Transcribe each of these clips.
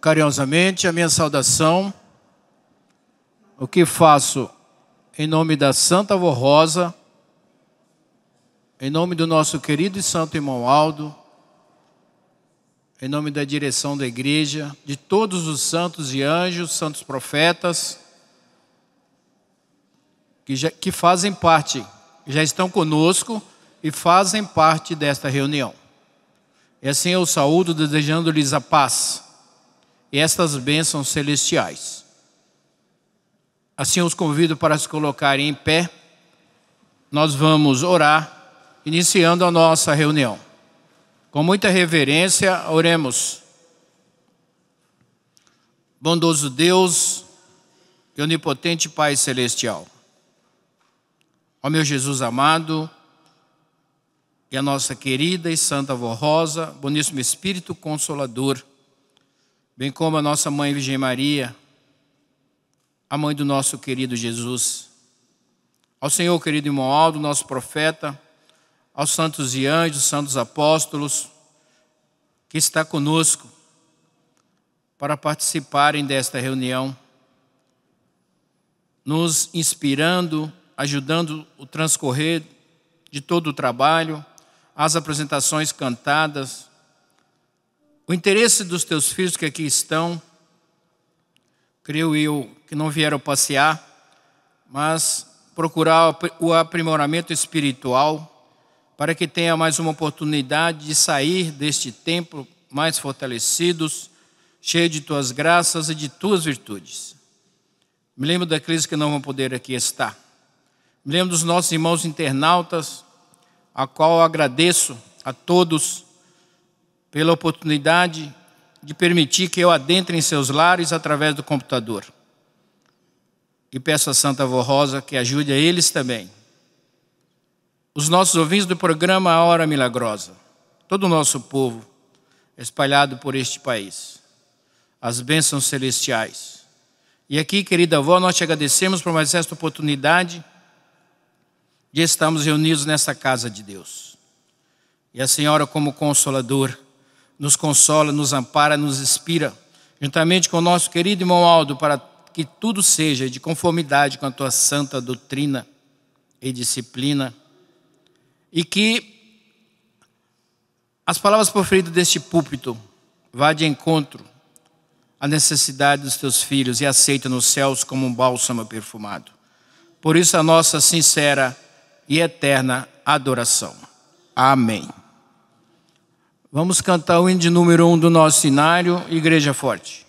Carinhosamente, a minha saudação, o que faço em nome da Santa Vó Rosa, em nome do nosso querido e santo irmão Aldo, em nome da direção da igreja, de todos os santos e anjos, santos profetas, que fazem parte, já estão conosco e fazem parte desta reunião. E assim eu saúdo, desejando-lhes a paz e estas bênçãos celestiais. Assim eu os convido para se colocarem em pé. Nós vamos orar, iniciando a nossa reunião. Com muita reverência, oremos. Bondoso Deus e onipotente Pai Celestial, ó meu Jesus amado, e a nossa querida e santa Vó Rosa, boníssimo Espírito Consolador, bem como a nossa Mãe Virgem Maria, a Mãe do nosso querido Jesus, ao Senhor querido irmão Aldo, nosso profeta, aos santos e anjos, santos apóstolos, que está conosco para participarem desta reunião, nos inspirando, ajudando o transcorrer de todo o trabalho, as apresentações cantadas, o interesse dos teus filhos que aqui estão, creio eu que não vieram passear, mas procurar o aprimoramento espiritual, para que tenha mais uma oportunidade de sair deste templo mais fortalecidos, cheio de tuas graças e de tuas virtudes. Me lembro daqueles que não vão poder aqui estar. Me lembro dos nossos irmãos internautas, a qual eu agradeço a todos pela oportunidade de permitir que eu adentre em seus lares através do computador. E peço a Santa Vó Rosa que ajude a eles também. Os nossos ouvintes do programa A Hora Milagrosa, todo o nosso povo espalhado por este país, as bênçãos celestiais. E aqui, querida avó, nós te agradecemos por mais esta oportunidade de estarmos reunidos nessa casa de Deus. E a Senhora, como Consolador, nos consola, nos ampara, nos inspira, juntamente com o nosso querido irmão Aldo, para que tudo seja de conformidade com a tua santa doutrina e disciplina, e que as palavras proferidas deste púlpito vá de encontro à necessidade dos teus filhos e aceita nos céus como um bálsamo perfumado. Por isso a nossa sincera e eterna adoração. Amém. Vamos cantar o hino de número 1 do nosso cenário, Igreja Forte.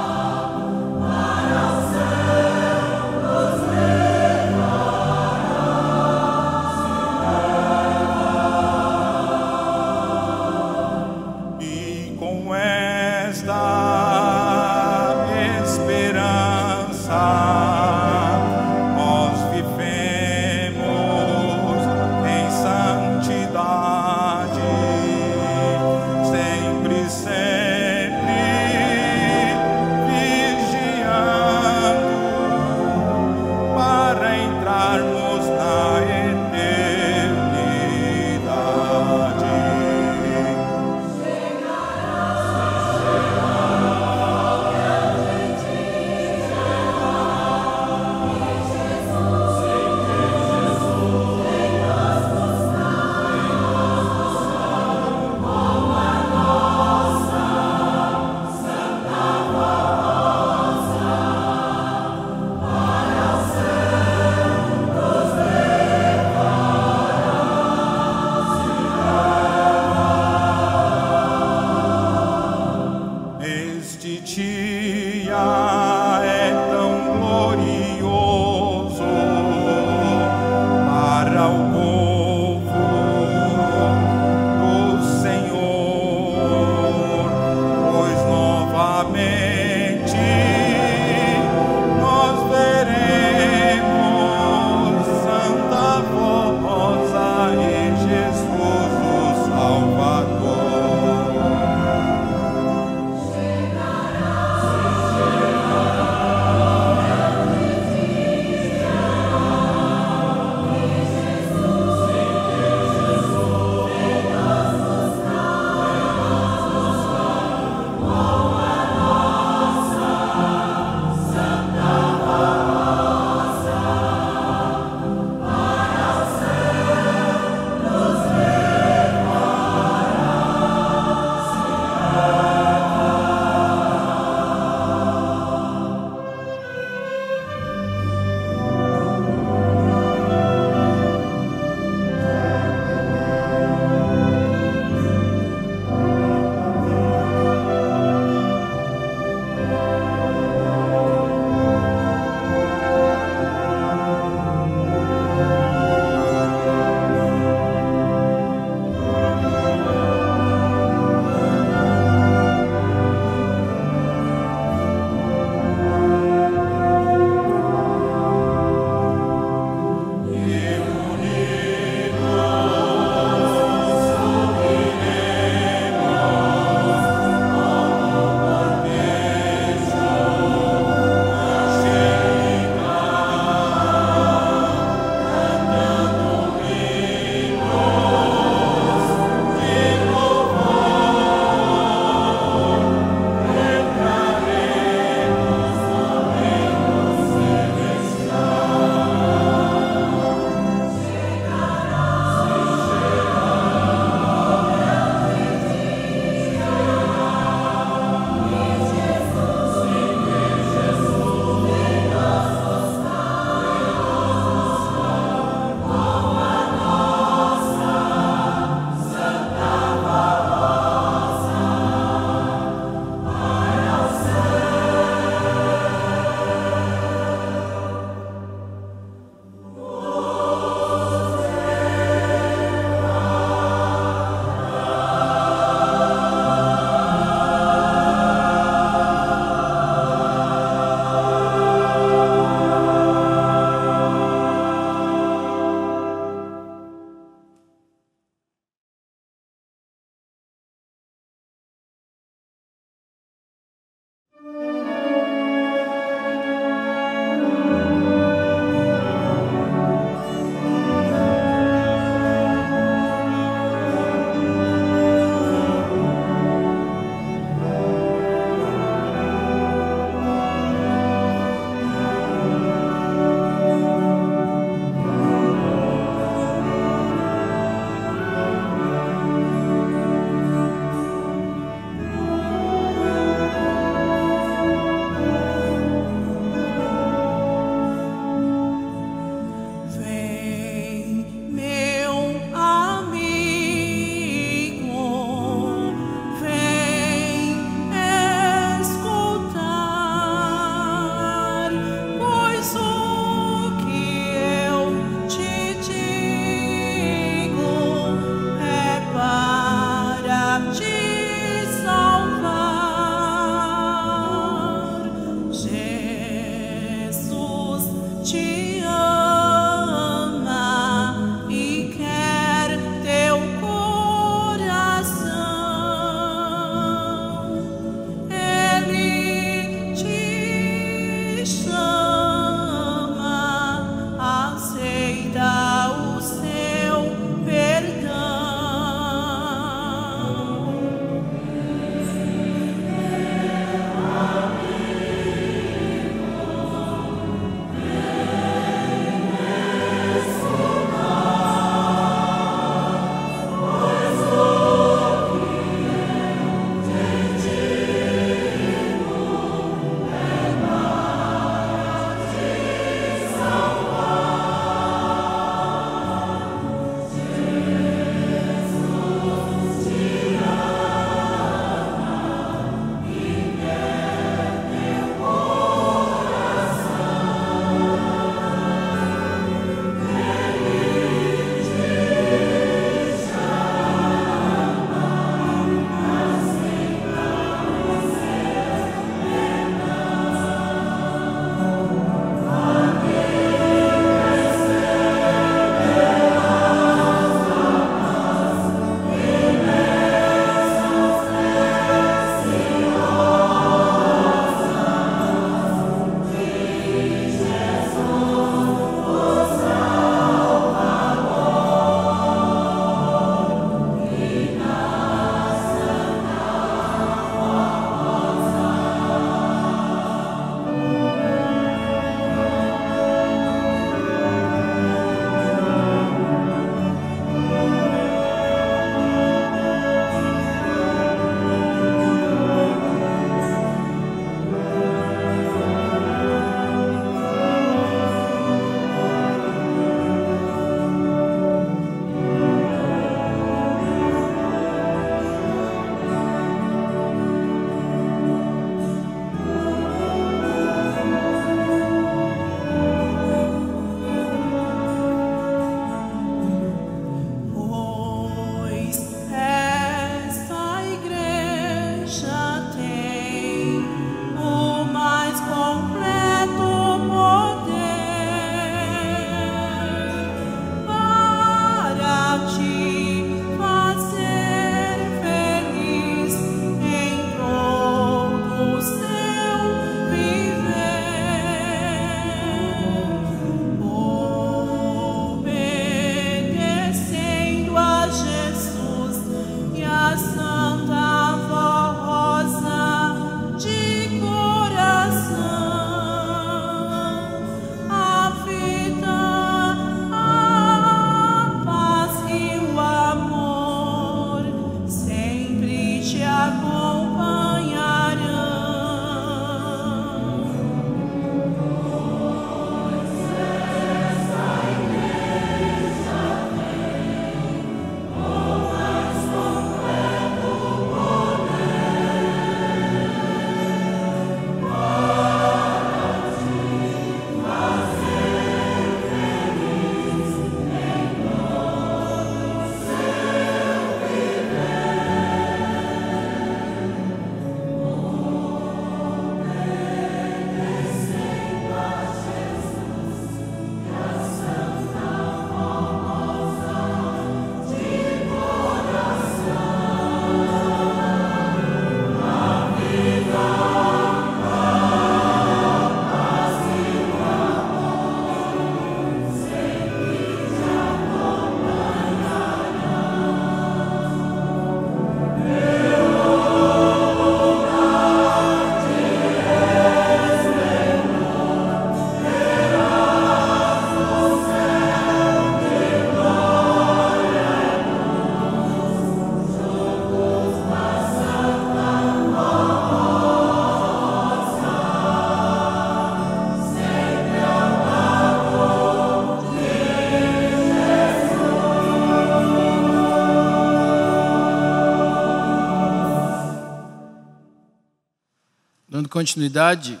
continuidade,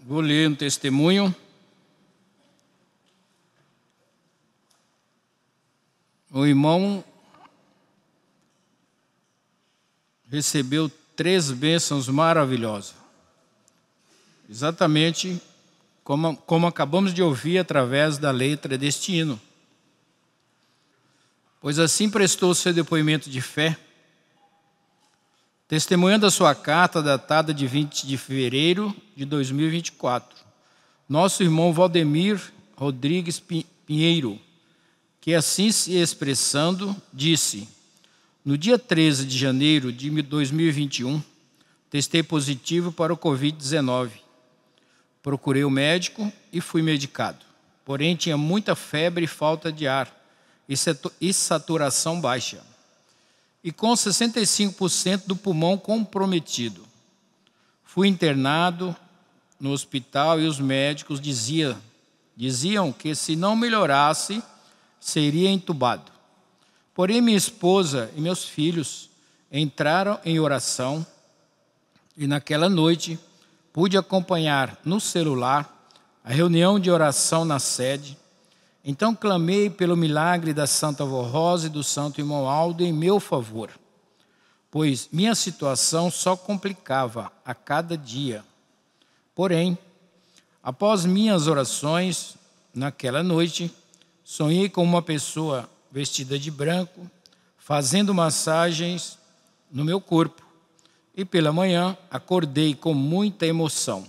vou ler um testemunho. O irmão recebeu 3 bênçãos maravilhosas. Exatamente como acabamos de ouvir através da letra deste hino. Pois assim prestou seu depoimento de fé, testemunhando a sua carta datada de 20 de fevereiro de 2024. Nosso irmão Valdemir Rodrigues Pinheiro, que assim se expressando, disse: no dia 13 de janeiro de 2021, testei positivo para o Covid-19. Procurei o médico e fui medicado. Porém, tinha muita febre e falta de ar e saturação baixa. E com 65% do pulmão comprometido. Fui internado no hospital e os médicos diziam que se não melhorasse, seria entubado. Porém, minha esposa e meus filhos entraram em oração e naquela noite pude acompanhar no celular a reunião de oração na sede. Então clamei pelo milagre da Santa Vó Rosa e do Santo Irmão Aldo em meu favor, pois minha situação só complicava a cada dia. Porém, após minhas orações, naquela noite, sonhei com uma pessoa vestida de branco, fazendo massagens no meu corpo. E pela manhã acordei com muita emoção,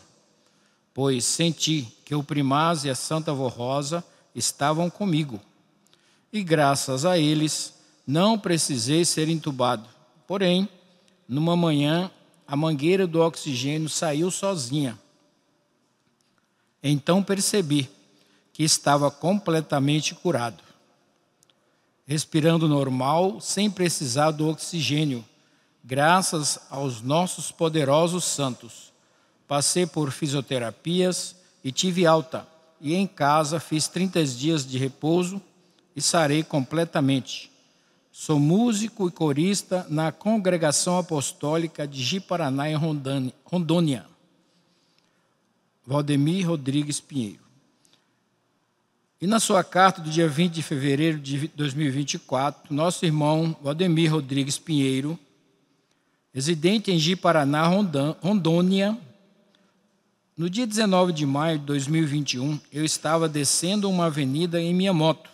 pois senti que o primaz e a Santa Vó Rosa estavam comigo. E graças a eles não precisei ser entubado. Porém, numa manhã a mangueira do oxigênio saiu sozinha. Então percebi que estava completamente curado, respirando normal, sem precisar do oxigênio. Graças aos nossos poderosos santos, passei por fisioterapias e tive alta. E em casa fiz 30 dias de repouso e sarei completamente. Sou músico e corista na Congregação Apostólica de Ji-Paraná, em Rondônia. Valdemir Rodrigues Pinheiro. E na sua carta do dia 20 de fevereiro de 2024, nosso irmão Valdemir Rodrigues Pinheiro, residente em Ji-Paraná, Rondônia, no dia 19 de maio de 2021, eu estava descendo uma avenida em minha moto,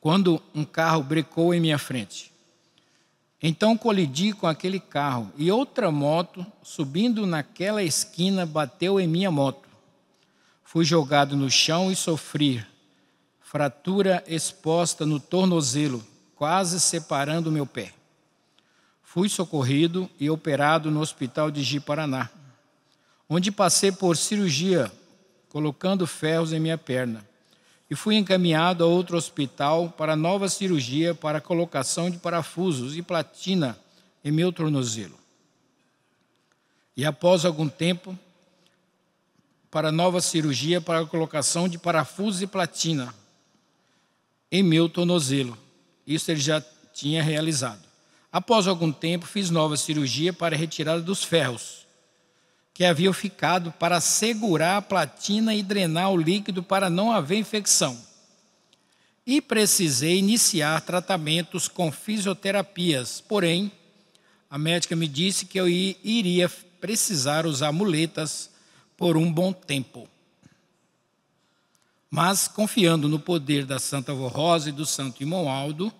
quando um carro brecou em minha frente. Então colidi com aquele carro e outra moto, subindo naquela esquina, bateu em minha moto. Fui jogado no chão e sofri fratura exposta no tornozelo, quase separando meu pé. Fui socorrido e operado no hospital de Ji-Paraná, onde passei por cirurgia, colocando ferros em minha perna, e fui encaminhado a outro hospital para nova cirurgia para colocação de parafusos e platina em meu tornozelo. E após algum tempo, para nova cirurgia para colocação de parafusos e platina em meu tornozelo. Isso ele já tinha realizado. Após algum tempo, fiz nova cirurgia para a retirada dos ferros que haviam ficado para segurar a platina e drenar o líquido para não haver infecção. E precisei iniciar tratamentos com fisioterapias. Porém, a médica me disse que eu iria precisar usar muletas por um bom tempo. Mas, confiando no poder da Santa Vó Rosa e do Santo Irmão Aldo,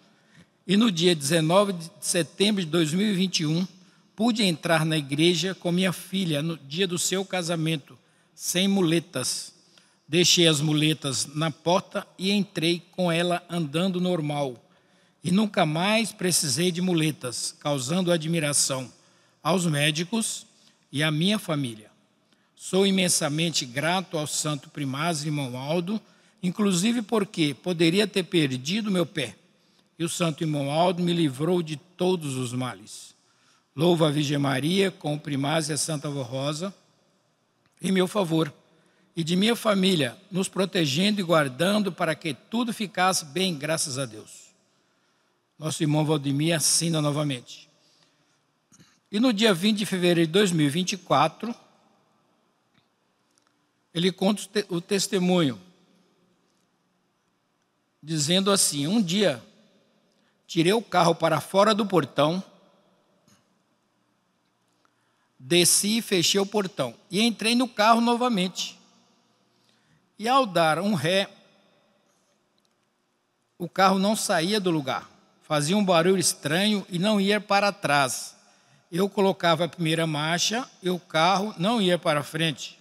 e no dia 19 de setembro de 2021, pude entrar na igreja com minha filha no dia do seu casamento, sem muletas. Deixei as muletas na porta e entrei com ela andando normal. E nunca mais precisei de muletas, causando admiração aos médicos e à minha família. Sou imensamente grato ao Santo Primaz Irmão Aldo, inclusive porque poderia ter perdido meu pé. E o Santo Irmão Aldo me livrou de todos os males. Louvo a Virgem Maria com o primaz e a Santa Vó Rosa em meu favor e de minha família, nos protegendo e guardando para que tudo ficasse bem, graças a Deus. Nosso irmão Valdemir assina novamente. E no dia 20 de fevereiro de 2024, ele conta o testemunho, dizendo assim: um dia tirei o carro para fora do portão, desci e fechei o portão e entrei no carro novamente. E ao dar um ré, o carro não saía do lugar, fazia um barulho estranho e não ia para trás. Eu colocava a primeira marcha e o carro não ia para frente.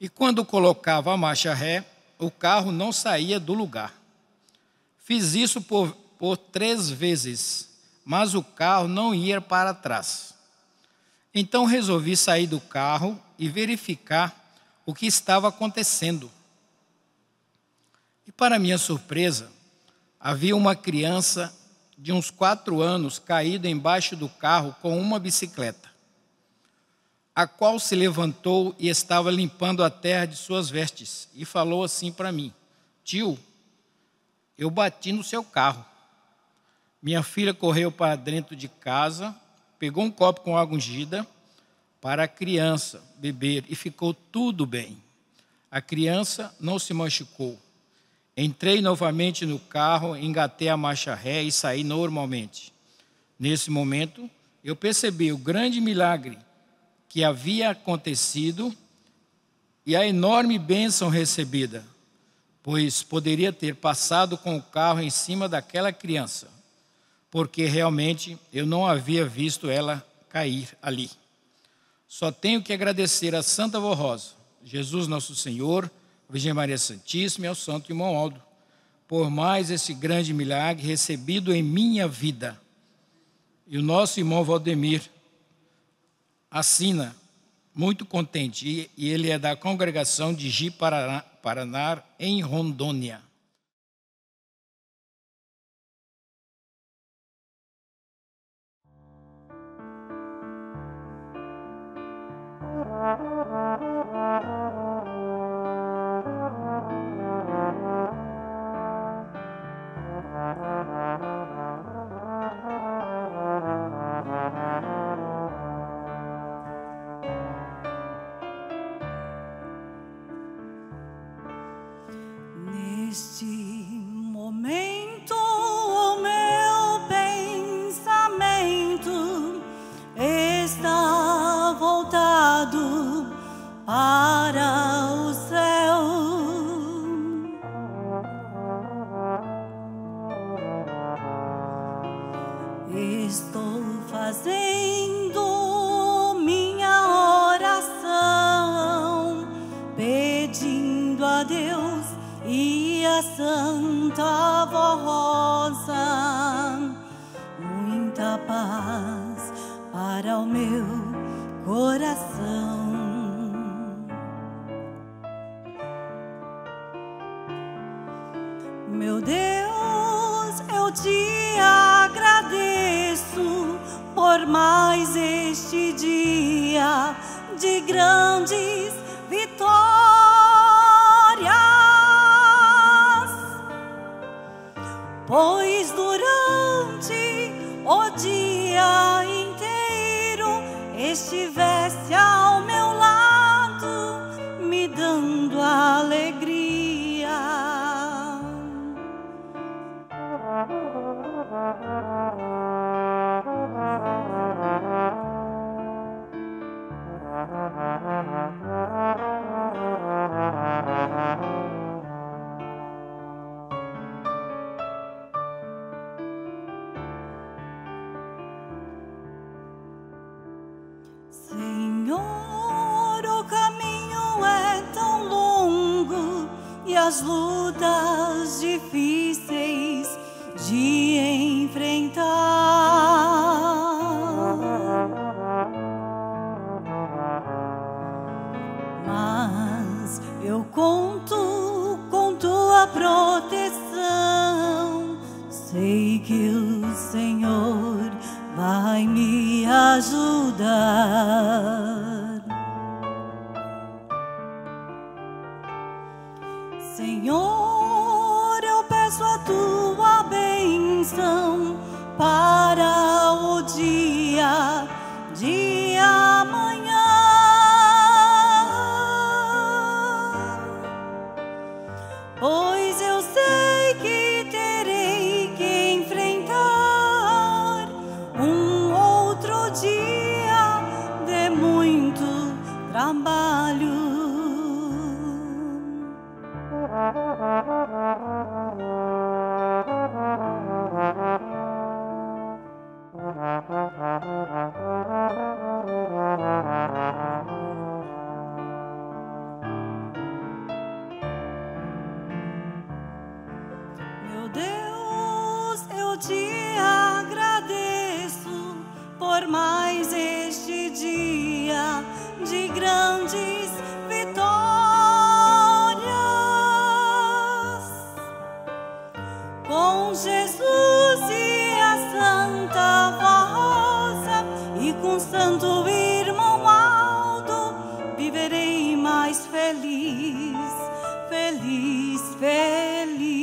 E quando colocava a marcha ré, o carro não saía do lugar. Fiz isso por 3 vezes, mas o carro não ia para trás. Então resolvi sair do carro e verificar o que estava acontecendo. E para minha surpresa, havia uma criança de uns 4 anos caída embaixo do carro com uma bicicleta, a qual se levantou e estava limpando a terra de suas vestes e falou assim para mim: tio, eu bati no seu carro. Minha filha correu para dentro de casa, pegou um copo com água ungida para a criança beber e ficou tudo bem. A criança não se machucou. Entrei novamente no carro, engatei a marcha ré e saí normalmente. Nesse momento, eu percebi o grande milagre que havia acontecido e a enorme bênção recebida, pois poderia ter passado com o carro em cima daquela criança, porque realmente eu não havia visto ela cair ali. Só tenho que agradecer a Santa Vó Rosa, Jesus Nosso Senhor, Virgem Maria Santíssima e ao Santo Irmão Aldo, por mais esse grande milagre recebido em minha vida. E o nosso irmão Valdemir assina, muito contente, e ele é da Congregação de Ji-Paraná, em Rondônia. Santa Vó Rosa, muita paz para o meu coração. Meu Deus, eu te agradeço por mais este dia de grandes vitórias. Pois durante o dia inteiro estivesse ao meu lado, me dando alegria. As lutas difíceis de enfrentar, mas eu conto com tua proteção. Sei que o Senhor vai me ajudar. Senhor, eu peço a tua bênção para o dia te agradeço por mais este dia de grandes vitórias. Com Jesus e a Santa Vó Rosa e com Santo Irmão Aldo, viverei mais feliz, feliz, feliz.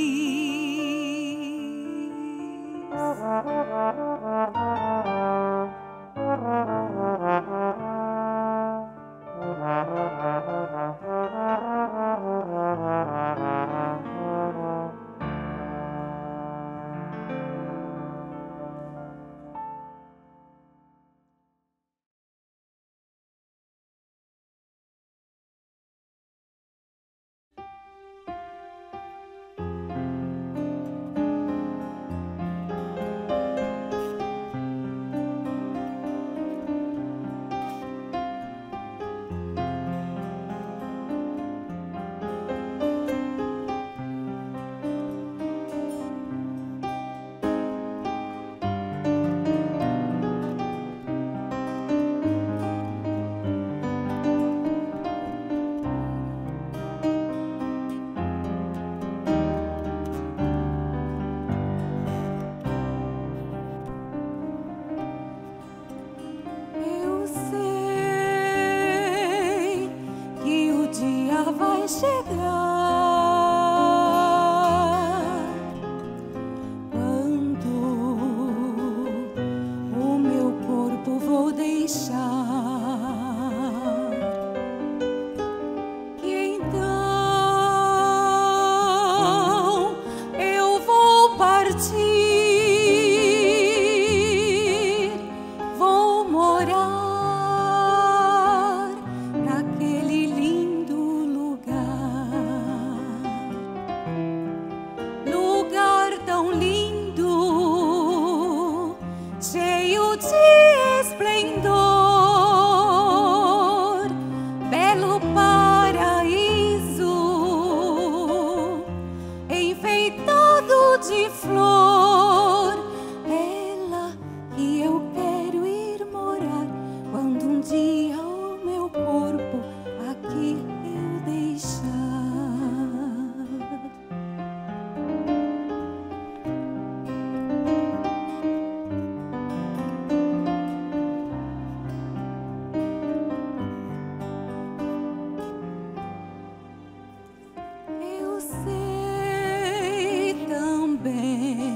Eu sei também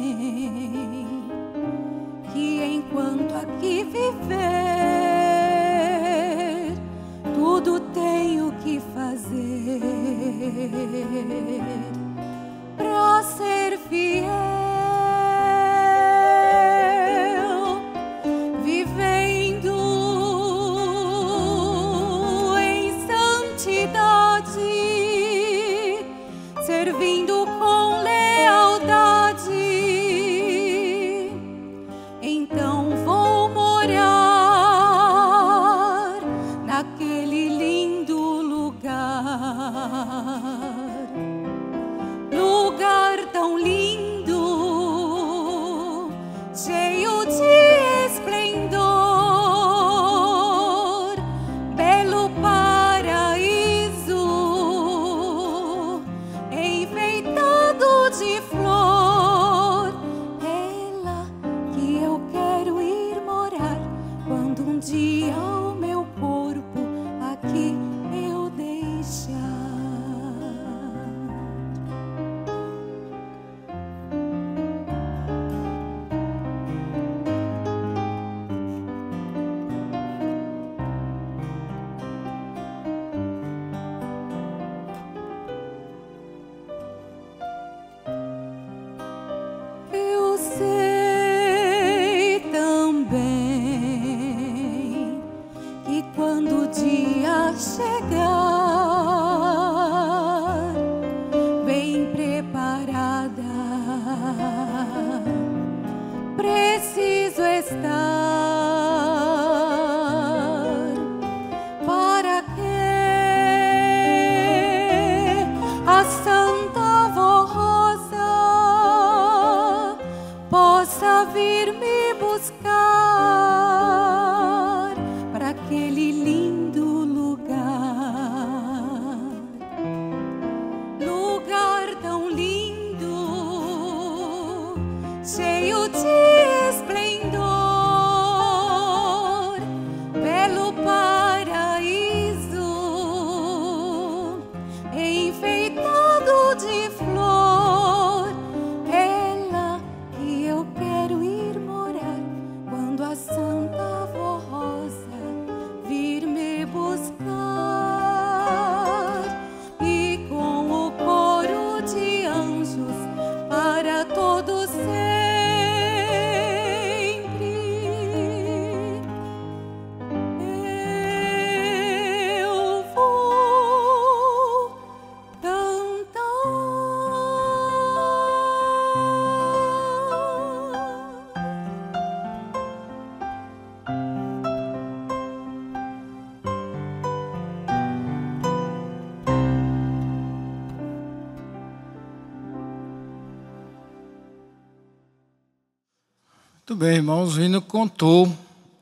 Muito bem, irmãos, o hino contou,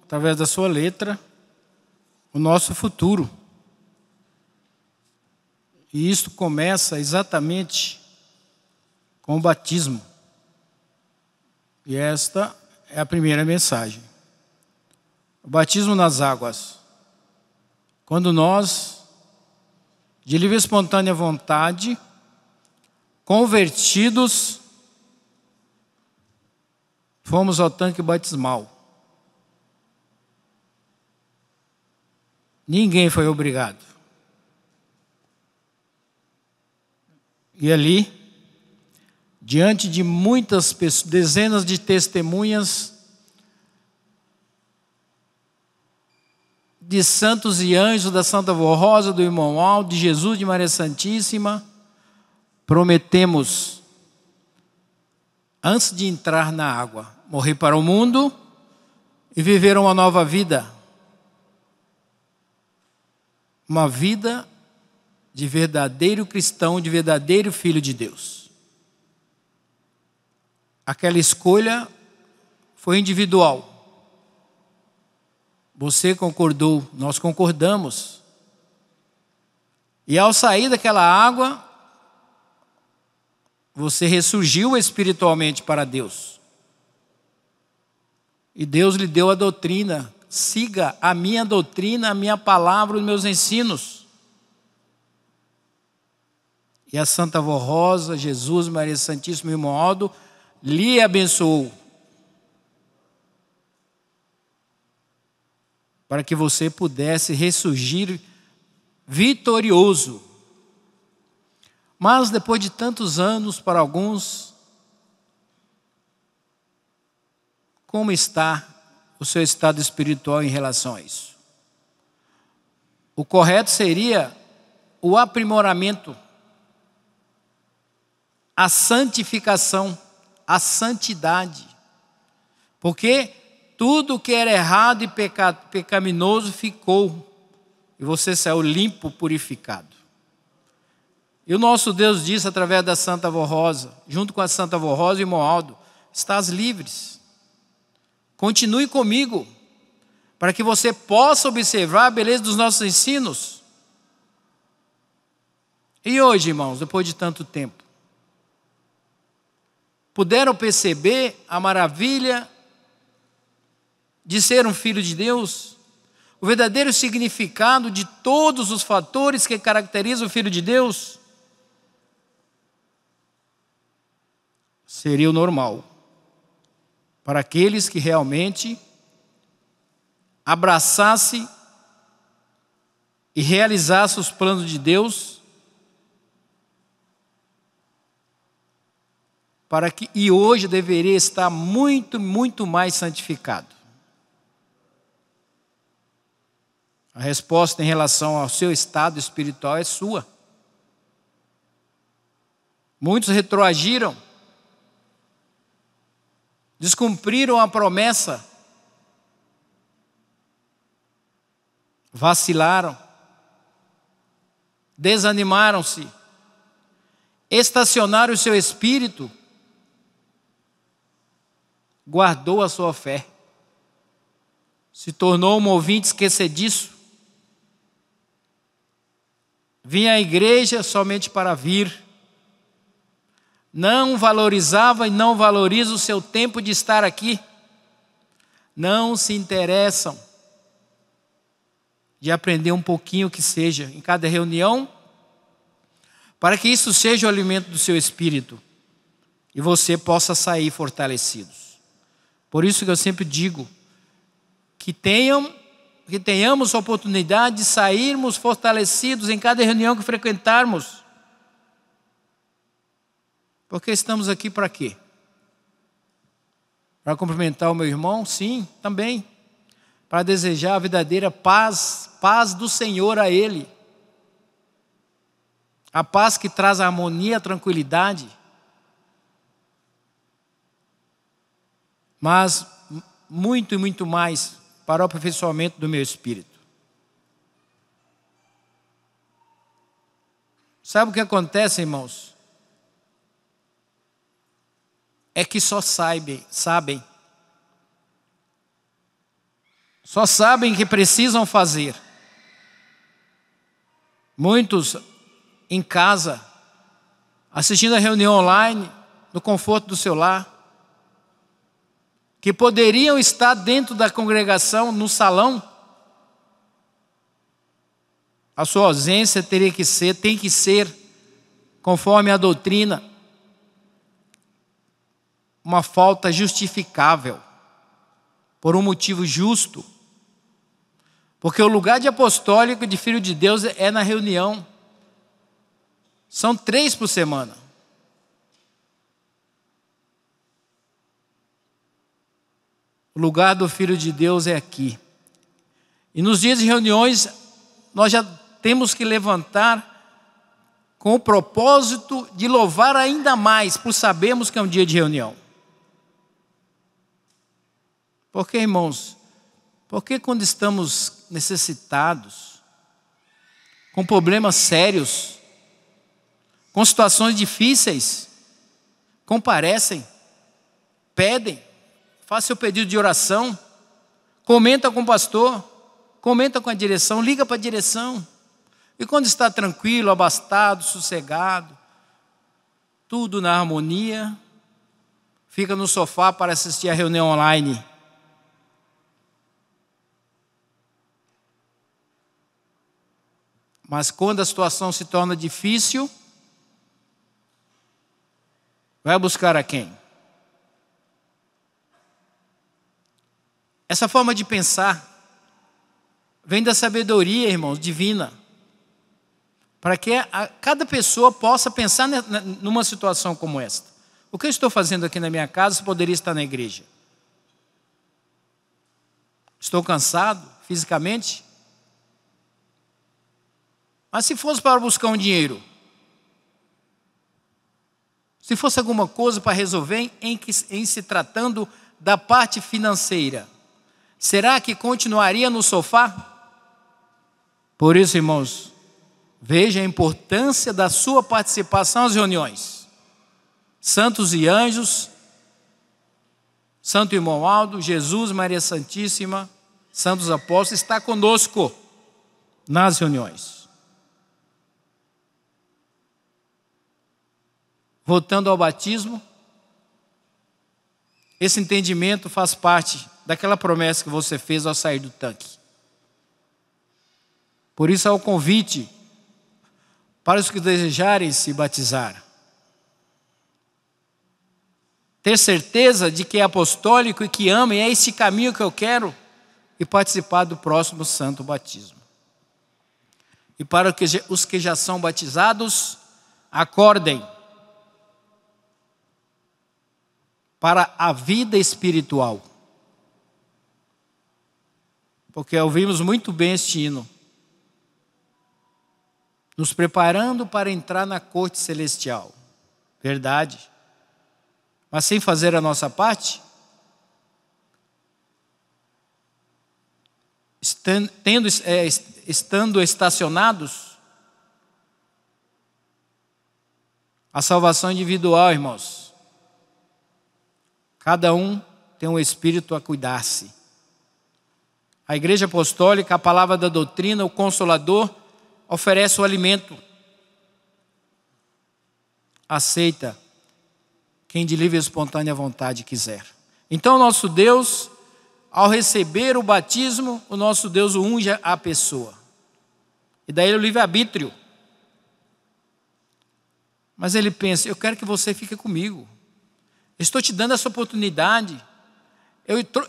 através da sua letra, o nosso futuro. E isso começa exatamente com o batismo. E esta é a primeira mensagem. O batismo nas águas. Quando nós, de livre e espontânea vontade, convertidos, fomos ao tanque batismal. Ninguém foi obrigado. E ali, diante de muitas pessoas, dezenas de testemunhas, de santos e anjos, da Santa Vó Rosa, do Irmão Aldo, de Jesus, de Maria Santíssima, prometemos, antes de entrar na água, morrer para o mundo e viver uma nova vida. Uma vida de verdadeiro cristão, de verdadeiro filho de Deus. Aquela escolha foi individual. Você concordou, nós concordamos. E ao sair daquela água, você ressurgiu espiritualmente para Deus. E Deus lhe deu a doutrina. Siga a minha doutrina, a minha palavra, os meus ensinos. E a Santa Vó Rosa, Jesus, Maria Santíssima e o Irmão Aldo lhe abençoou. Para que você pudesse ressurgir vitorioso. Mas depois de tantos anos, para alguns, como está o seu estado espiritual em relação a isso? O correto seria o aprimoramento, a santificação, a santidade. Porque tudo que era errado e pecaminoso ficou. E você saiu limpo, purificado. E o nosso Deus disse através da Santa Vó Rosa, junto com a Santa Vó Rosa e o Irmão Aldo: estás livres. Continue comigo, para que você possa observar a beleza dos nossos ensinos. E hoje, irmãos, depois de tanto tempo, puderam perceber a maravilha de ser um filho de Deus? O verdadeiro significado de todos os fatores que caracterizam o filho de Deus? Seria o normal para aqueles que realmente abraçassem e realizassem os planos de Deus, e hoje deveria estar muito, muito mais santificado. A resposta em relação ao seu estado espiritual é sua. Muitos retroagiram, descumpriram a promessa, vacilaram, desanimaram-se, estacionaram o seu espírito, guardou a sua fé, se tornou um ouvinte esquecediço, vinha à igreja somente para vir, Não valorizava e não valoriza o seu tempo de estar aqui. Não se interessam de aprender um pouquinho que seja em cada reunião, para que isso seja o alimento do seu espírito e você possa sair fortalecidos. Por isso que eu sempre digo que tenhamos a oportunidade de sairmos fortalecidos em cada reunião que frequentarmos. Porque estamos aqui para quê? Para cumprimentar o meu irmão? Sim, também. Para desejar a verdadeira paz, paz do Senhor a ele. A paz que traz a harmonia, a tranquilidade. Mas muito e muito mais para o aperfeiçoamento do meu espírito. Sabe o que acontece, irmãos? É que só sabem que precisam fazer. Muitos em casa, assistindo a reunião online, no conforto do seu lar, que poderiam estar dentro da congregação, no salão. A sua ausência tem que ser, conforme a doutrina, uma falta justificável, por um motivo justo, porque o lugar de apostólico, de filho de Deus, é na reunião. São 3 por semana. O lugar do Filho de Deus é aqui. E nos dias de reuniões, nós já temos que levantar com o propósito de louvar ainda mais, por sabermos que é um dia de reunião. Porque, irmãos, porque quando estamos necessitados, com problemas sérios, com situações difíceis, comparecem, pedem, faça seu pedido de oração, comenta com o pastor, comenta com a direção, liga para a direção. E quando está tranquilo, abastado, sossegado, tudo na harmonia, fica no sofá para assistir a reunião online. Mas quando a situação se torna difícil, vai buscar a quem? Essa forma de pensar vem da sabedoria, irmãos, divina, para que cada pessoa possa pensar numa situação como esta. O que eu estou fazendo aqui na minha casa, se poderia estar na igreja? Estou cansado fisicamente? Mas se fosse para buscar um dinheiro, se fosse alguma coisa para resolver em se tratando da parte financeira, será que continuaria no sofá? Por isso, irmãos, veja a importância da sua participação às reuniões. Santos e anjos, Santo Irmão Aldo, Jesus, Maria Santíssima, Santos Apóstolos, está conosco nas reuniões. Voltando ao batismo, esse entendimento faz parte daquela promessa que você fez ao sair do tanque. Por isso há o convite para os que desejarem se batizar. Ter certeza de que é apostólico e que ama, e é esse caminho que eu quero, e participar do próximo santo batismo. E para os que já são batizados, acordem para a vida espiritual. Porque ouvimos muito bem este hino, nos preparando para entrar na corte celestial. Verdade. Mas sem fazer a nossa parte, estando estacionados, a salvação individual, irmãos, cada um tem um espírito a cuidar-se. A Igreja Apostólica, a palavra da doutrina, o Consolador, oferece o alimento. Aceita quem de livre e espontânea vontade quiser. Então, nosso Deus, ao receber o batismo, o nosso Deus unge a pessoa. E daí o livre-arbítrio. Mas ele pensa, eu quero que você fique comigo. Estou te dando essa oportunidade.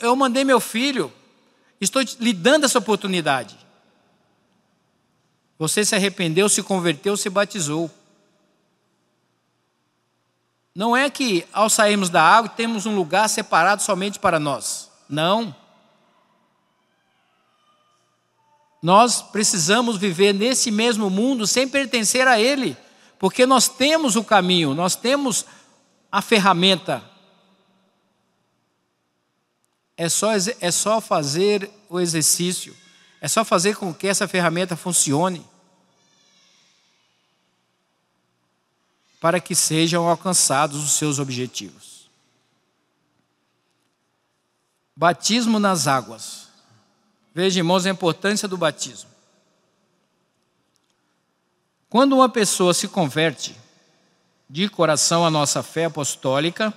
Eu mandei meu filho. Estou lhe dando essa oportunidade. Você se arrependeu, se converteu, se batizou. Não é que ao sairmos da água temos um lugar separado somente para nós. Não. Nós precisamos viver nesse mesmo mundo sem pertencer a ele. Porque nós temos o caminho, nós temos a ferramenta. É só fazer o exercício. É só fazer com que essa ferramenta funcione. Para que sejam alcançados os seus objetivos. Batismo nas águas. Veja, irmãos, a importância do batismo. Quando uma pessoa se converte de coração à nossa fé apostólica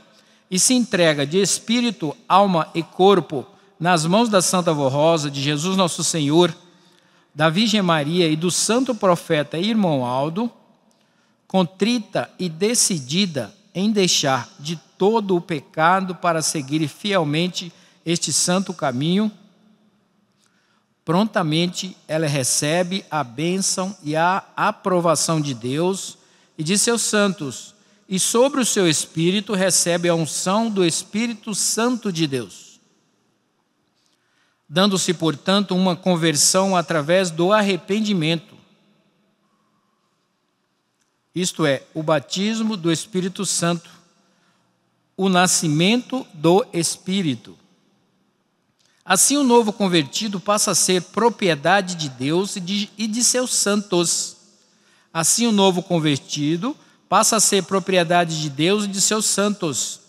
e se entrega de espírito, alma e corpo nas mãos da Santa Vó Rosa, de Jesus Nosso Senhor, da Virgem Maria e do Santo Profeta Irmão Aldo, contrita e decidida em deixar de todo o pecado para seguir fielmente este santo caminho, prontamente ela recebe a bênção e a aprovação de Deus e de seus santos, e sobre o seu espírito recebe a unção do Espírito Santo de Deus, dando-se, portanto, uma conversão através do arrependimento. Isto é, o batismo do Espírito Santo, o nascimento do Espírito. Assim, o novo convertido passa a ser propriedade de Deus e de seus santos. Assim, o novo convertido passa a ser propriedade de Deus e de seus santos,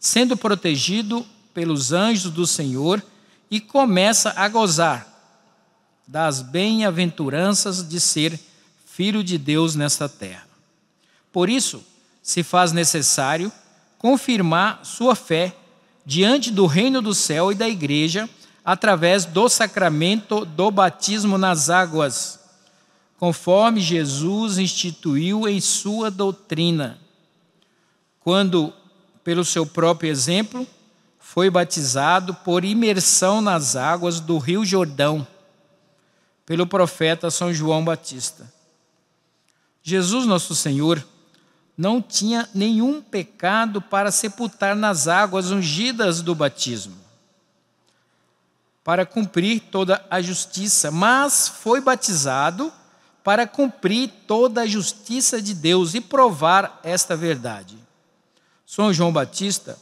sendo protegido pelos anjos do Senhor e começa a gozar das bem-aventuranças de ser filho de Deus nesta terra. Por isso, se faz necessário confirmar sua fé diante do reino do céu e da igreja através do sacramento do batismo nas águas, conforme Jesus instituiu em sua doutrina, quando, pelo seu próprio exemplo, foi batizado por imersão nas águas do Rio Jordão, pelo profeta São João Batista. Jesus Nosso Senhor não tinha nenhum pecado para sepultar nas águas ungidas do batismo, para cumprir toda a justiça, mas foi batizado para cumprir toda a justiça de Deus e provar esta verdade. São João Batista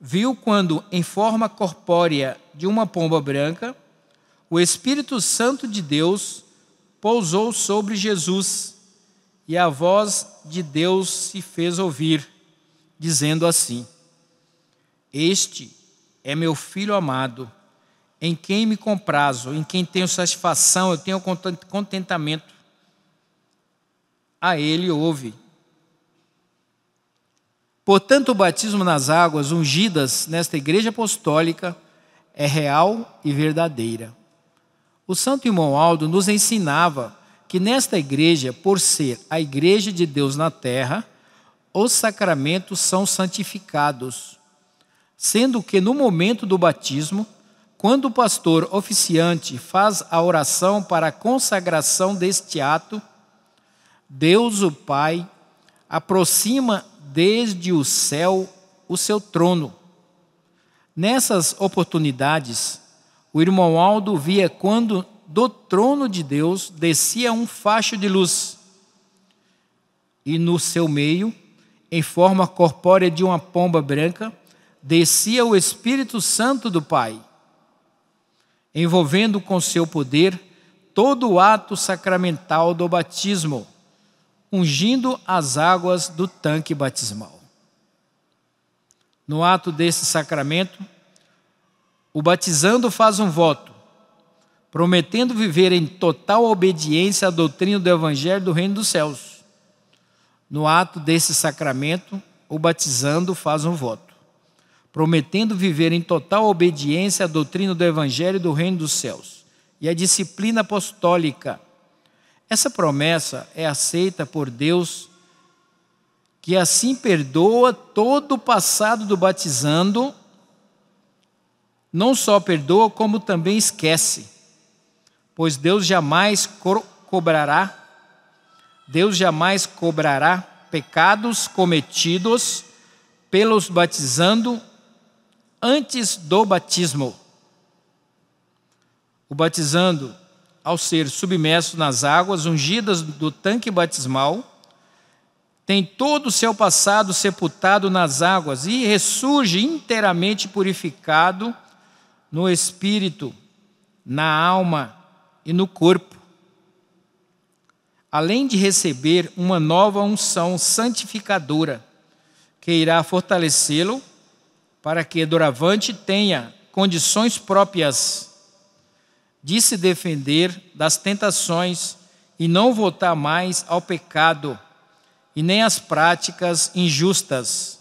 viu quando, em forma corpórea de uma pomba branca, o Espírito Santo de Deus pousou sobre Jesus e a voz de Deus se fez ouvir, dizendo assim: "Este é meu filho amado, em quem me comprazo, em quem tenho satisfação, eu tenho contentamento. A ele ouve." Portanto, o batismo nas águas ungidas nesta igreja apostólica é real e verdadeira. O Santo Irmão Aldo nos ensinava que nesta igreja, por ser a igreja de Deus na terra, os sacramentos são santificados, sendo que no momento do batismo, quando o pastor oficiante faz a oração para a consagração deste ato, Deus o Pai aproxima desde o céu o seu trono. Nessas oportunidades, o irmão Aldo via quando do trono de Deus descia um facho de luz e no seu meio, em forma corpórea de uma pomba branca, descia o Espírito Santo do Pai, envolvendo com seu poder todo o ato sacramental do batismo, ungindo as águas do tanque batismal. No ato desse sacramento, o batizando faz um voto, prometendo viver em total obediência à doutrina do Evangelho do Reino dos Céus. No ato desse sacramento, o o batizando faz um voto, prometendo viver em total obediência à doutrina do Evangelho e do Reino dos Céus e à disciplina apostólica. Essa promessa é aceita por Deus, que assim perdoa todo o passado do batizando, não só perdoa, como também esquece, pois Deus jamais cobrará pecados cometidos pelos batizando antes do batismo. O batizando, ao ser submerso nas águas ungidas do tanque batismal, tem todo o seu passado sepultado nas águas e ressurge inteiramente purificado no espírito, na alma e no corpo. Além de receber uma nova unção santificadora, que irá fortalecê-lo para que doravante tenha condições próprias de se defender das tentações e não voltar mais ao pecado e nem às práticas injustas.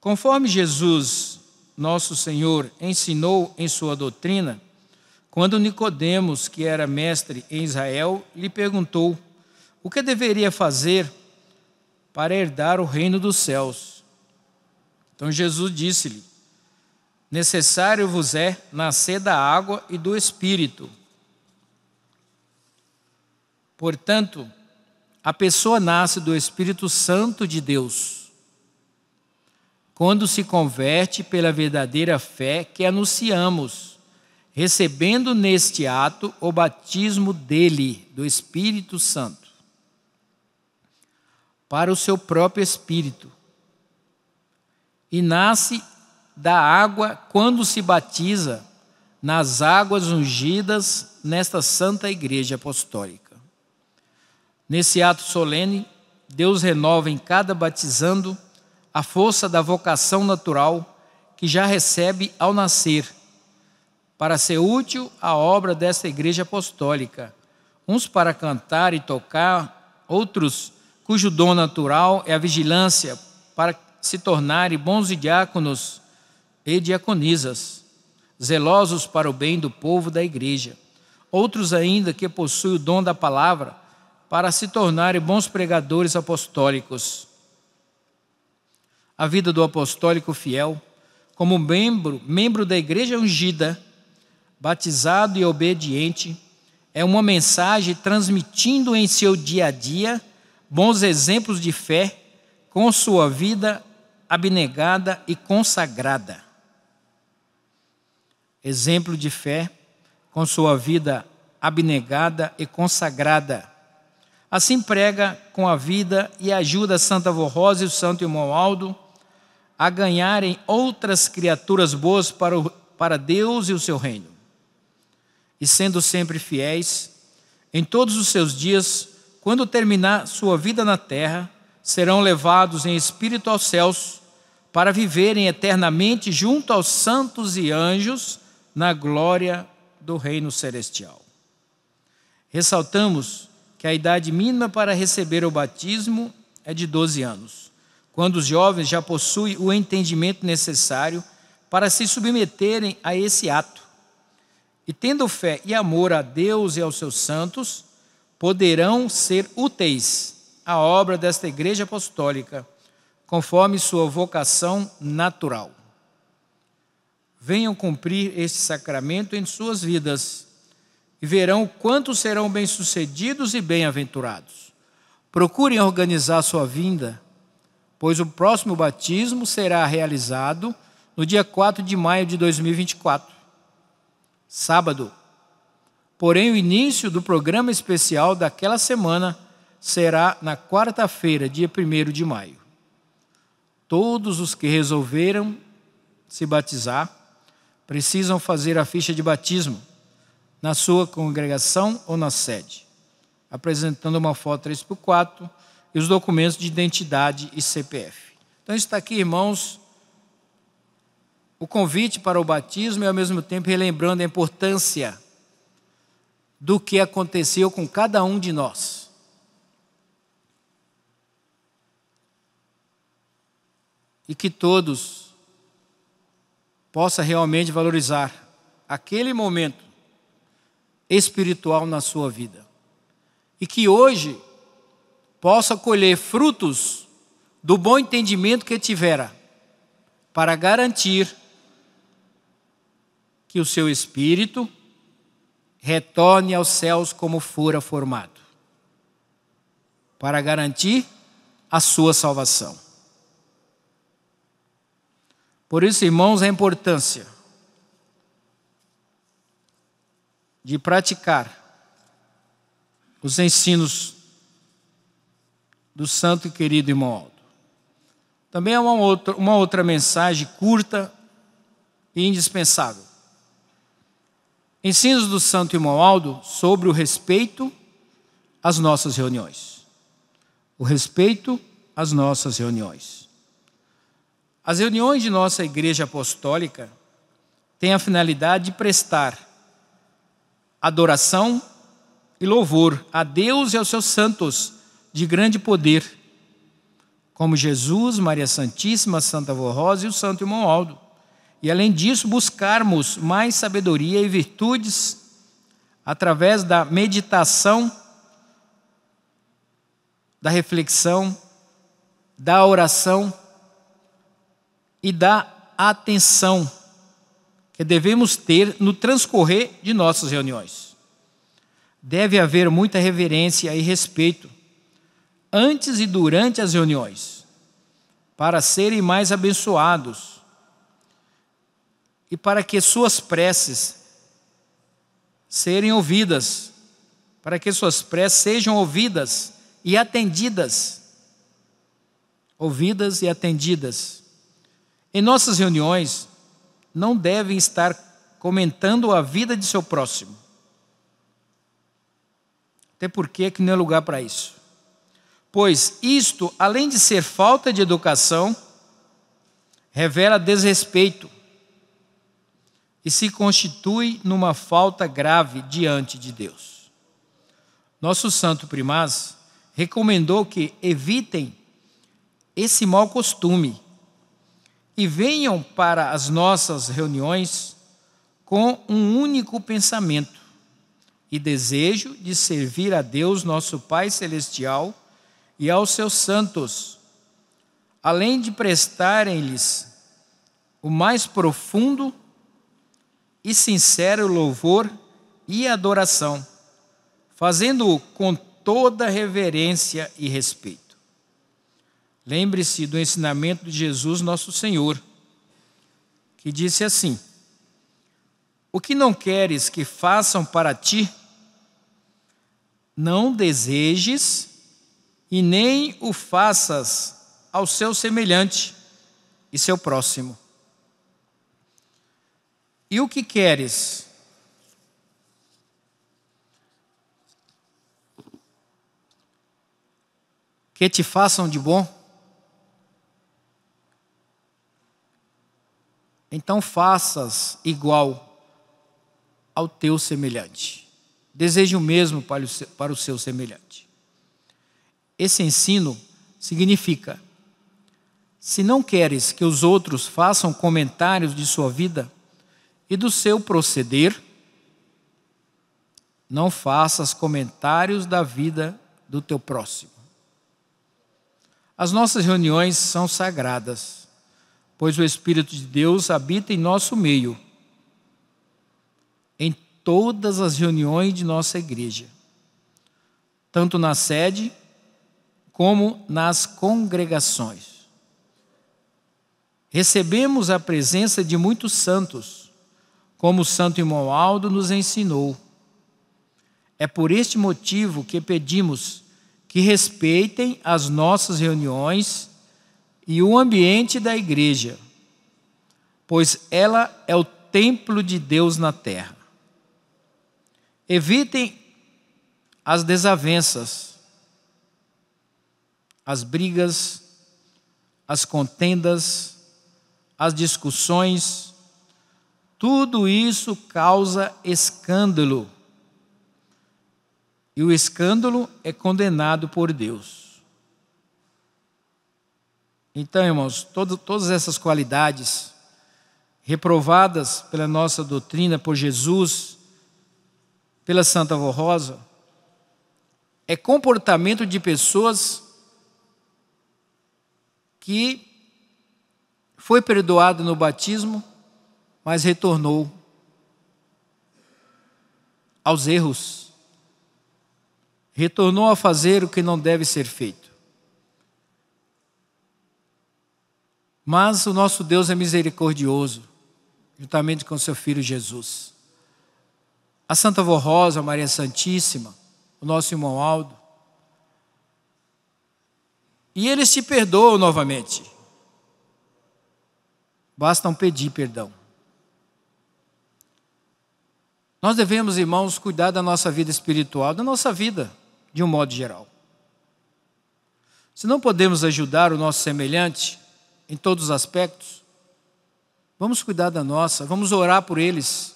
Conforme Jesus, nosso Senhor, ensinou em sua doutrina, quando Nicodemos, que era mestre em Israel, lhe perguntou o que deveria fazer para herdar o reino dos céus. Então Jesus disse-lhe: necessário vos é nascer da água e do Espírito. Portanto, a pessoa nasce do Espírito Santo de Deus, quando se converte pela verdadeira fé que anunciamos, recebendo neste ato o batismo dele, do Espírito Santo, para o seu próprio Espírito. E nasce da água quando se batiza nas águas ungidas nesta Santa Igreja Apostólica. Nesse ato solene, Deus renova em cada batizando a força da vocação natural que já recebe ao nascer, para ser útil à obra desta Igreja Apostólica, uns para cantar e tocar, outros cujo dom natural é a vigilância, para se tornarem bons diáconos e diaconisas, zelosos para o bem do povo da Igreja, outros ainda que possuem o dom da palavra, para se tornarem bons pregadores apostólicos. A vida do apostólico fiel, como membro da Igreja ungida, batizado e obediente, é uma mensagem transmitindo em seu dia a dia bons exemplos de fé com sua vida abnegada e consagrada. Exemplo de fé com sua vida abnegada e consagrada. Assim prega com a vida e ajuda a Santa Vó Rosa e o Santo Irmão Aldo a ganharem outras criaturas boas para Deus e o seu reino. E sendo sempre fiéis, em todos os seus dias, quando terminar sua vida na terra, serão levados em espírito aos céus, para viverem eternamente junto aos santos e anjos, na glória do reino celestial. Ressaltamos que a idade mínima para receber o batismo é de 12 anos, quando os jovens já possuem o entendimento necessário para se submeterem a esse ato, e tendo fé e amor a Deus e aos seus santos, poderão ser úteis à obra desta Igreja Apostólica, conforme sua vocação natural. Venham cumprir este sacramento em suas vidas e verão o quanto serão bem-sucedidos e bem-aventurados. Procurem organizar sua vinda, pois o próximo batismo será realizado no dia 4 de maio de 2024. Sábado. Porém, o início do programa especial daquela semana será na quarta-feira, dia 1º de maio. Todos os que resolveram se batizar precisam fazer a ficha de batismo na sua congregação ou na sede, apresentando uma foto 3x4 e os documentos de identidade e CPF. Então está aqui, irmãos, o convite para o batismo e, ao mesmo tempo, relembrando a importância do que aconteceu com cada um de nós. e que todos possam realmente valorizar aquele momento espiritual na sua vida. E que hoje possa colher frutos do bom entendimento que tivera, para garantir que o seu espírito retorne aos céus como fora formado, para garantir a sua salvação. Por isso, irmãos, a importância de praticar os ensinos do santo e querido irmão Aldo. Também há uma outra mensagem curta e indispensável. Ensinos do santo irmão Aldo sobre o respeito às nossas reuniões. O respeito às nossas reuniões. As reuniões de nossa Igreja Apostólica têm a finalidade de prestar adoração e louvor a Deus e aos seus santos de grande poder, como Jesus, Maria Santíssima, Santa Vó Rosa e o Santo Irmão Aldo. E além disso, buscarmos mais sabedoria e virtudes através da meditação, da reflexão, da oração e da atenção que devemos ter no transcorrer de nossas reuniões. Deve haver muita reverência e respeito antes e durante as reuniões, para serem mais abençoados e para que suas preces sejam ouvidas e atendidas. Ouvidas e atendidas. Em nossas reuniões, não devem estar comentando a vida de seu próximo. Até porque que não é lugar para isso. Pois isto, além de ser falta de educação, revela desrespeito e se constitui numa falta grave diante de Deus. Nosso santo primaz recomendou que evitem esse mau costume e venham para as nossas reuniões com um único pensamento e desejo de servir a Deus, nosso Pai Celestial, e aos seus santos, além de prestarem-lhes o mais profundo e sincero louvor e adoração, fazendo-o com toda reverência e respeito. Lembre-se do ensinamento de Jesus, nosso Senhor, que disse assim: o que não queres que façam para ti, não desejes e nem o faças ao seu semelhante e seu próximo. E o que queres que te façam de bom, então faças igual ao teu semelhante. Deseja o mesmo para o seu semelhante. Esse ensino significa: se não queres que os outros façam comentários de sua vida e do seu proceder, não faças comentários da vida do teu próximo. As nossas reuniões são sagradas, pois o Espírito de Deus habita em nosso meio, em todas as reuniões de nossa igreja, tanto na sede como nas congregações. Recebemos a presença de muitos santos, como o Santo Irmão Aldo nos ensinou. É por este motivo que pedimos que respeitem as nossas reuniões e o ambiente da igreja, pois ela é o templo de Deus na terra. Evitem as desavenças, as brigas, as contendas, as discussões. Tudo isso causa escândalo. E o escândalo é condenado por Deus. Então, irmãos, todas essas qualidades reprovadas pela nossa doutrina, por Jesus, pela Santa Vó Rosa, é comportamento de pessoas que foi perdoado no batismo, mas retornou aos erros, retornou a fazer o que não deve ser feito. Mas o nosso Deus é misericordioso, juntamente com seu Filho Jesus. A Santa Vó Rosa, a Maria Santíssima, o nosso irmão Aldo. E eles te perdoam novamente. Basta pedir perdão. Nós devemos, irmãos, cuidar da nossa vida espiritual, da nossa vida, de um modo geral. Se não podemos ajudar o nosso semelhante em todos os aspectos, vamos cuidar da nossa, vamos orar por eles.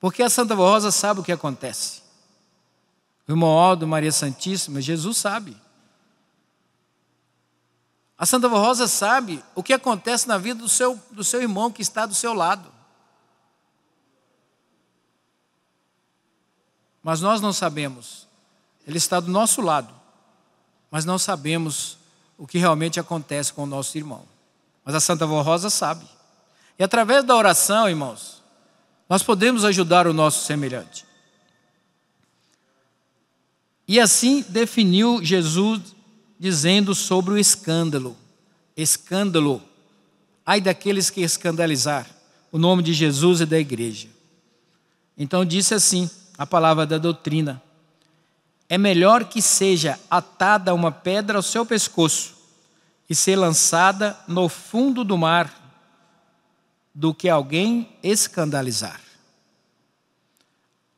Porque a Santa Vó Rosa sabe o que acontece. O irmão Aldo, Maria Santíssima, Jesus sabe. A Santa Vó Rosa sabe o que acontece na vida do seu irmão que está do seu lado. Mas nós não sabemos. Ele está do nosso lado, mas não sabemos o que realmente acontece com o nosso irmão. Mas a Santa Vó Rosa sabe. E através da oração, irmãos, nós podemos ajudar o nosso semelhante. E assim definiu Jesus dizendo sobre o escândalo. Escândalo. Ai daqueles que escandalizar o nome de Jesus e da igreja. Então disse assim, a palavra da doutrina: é melhor que seja atada uma pedra ao seu pescoço e ser lançada no fundo do mar do que alguém escandalizar.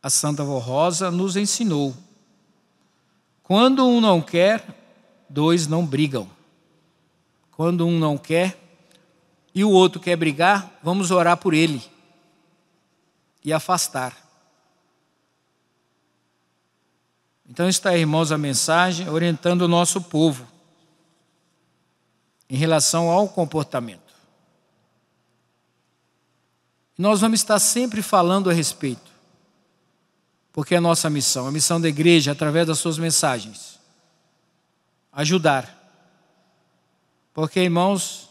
A Santa Vó Rosa nos ensinou: quando um não quer, dois não brigam. Quando um não quer e o outro quer brigar, vamos orar por ele e afastar. Então está, irmãos, a mensagem orientando o nosso povo em relação ao comportamento. Nós vamos estar sempre falando a respeito, porque é a nossa missão, a missão da igreja, através das suas mensagens, ajudar. Porque, irmãos,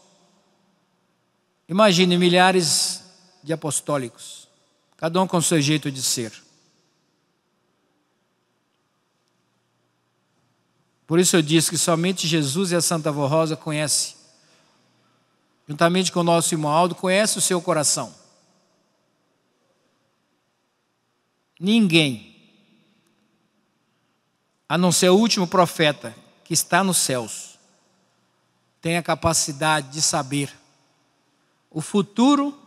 imagine milhares de apostólicos, cada um com seu jeito de ser. Por isso eu disse que somente Jesus e a Santa Vó Rosa conhecem, juntamente com o nosso irmão Aldo, conhece o seu coração. Ninguém, a não ser o último profeta que está nos céus, tem a capacidade de saber o futuro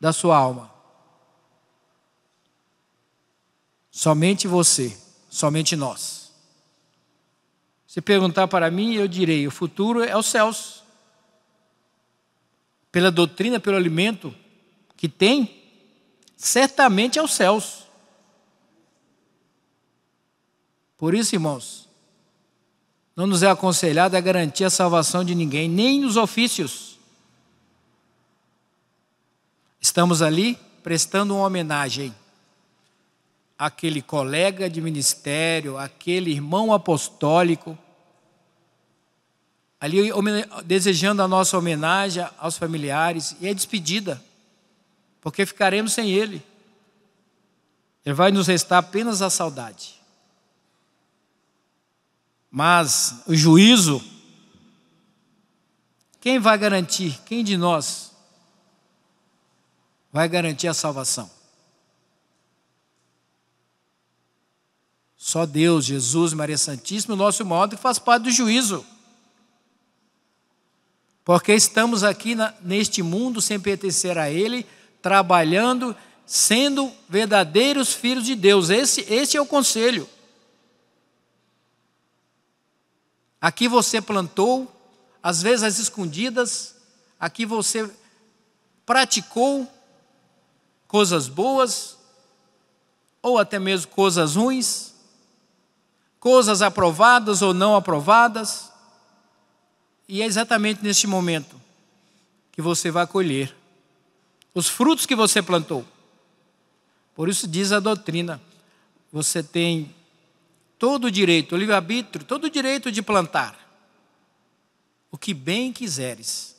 da sua alma. Somente você, somente nós. Se perguntar para mim, eu direi: o futuro é os céus. Pela doutrina, pelo alimento que tem, certamente é os céus. Por isso, irmãos, não nos é aconselhado a garantir a salvação de ninguém, nem nos ofícios. Estamos ali prestando uma homenagem àquele colega de ministério, aquele irmão apostólico, ali desejando a nossa homenagem aos familiares, e é despedida, porque ficaremos sem ele. Ele vai nos restar apenas a saudade. Mas o juízo, quem vai garantir? Quem de nós vai garantir a salvação? Só Deus, Jesus, Maria Santíssima, o nosso modo que faz parte do juízo. Porque estamos aqui neste mundo sem pertencer a ele, trabalhando, sendo verdadeiros filhos de Deus. Esse é o conselho. Aqui você plantou, às vezes às escondidas, aqui você praticou coisas boas ou até mesmo coisas ruins, coisas aprovadas ou não aprovadas, E é exatamente neste momento que você vai colher os frutos que você plantou. Por isso diz a doutrina, você tem todo o direito, o livre-arbítrio, todo o direito de plantar o que bem quiseres.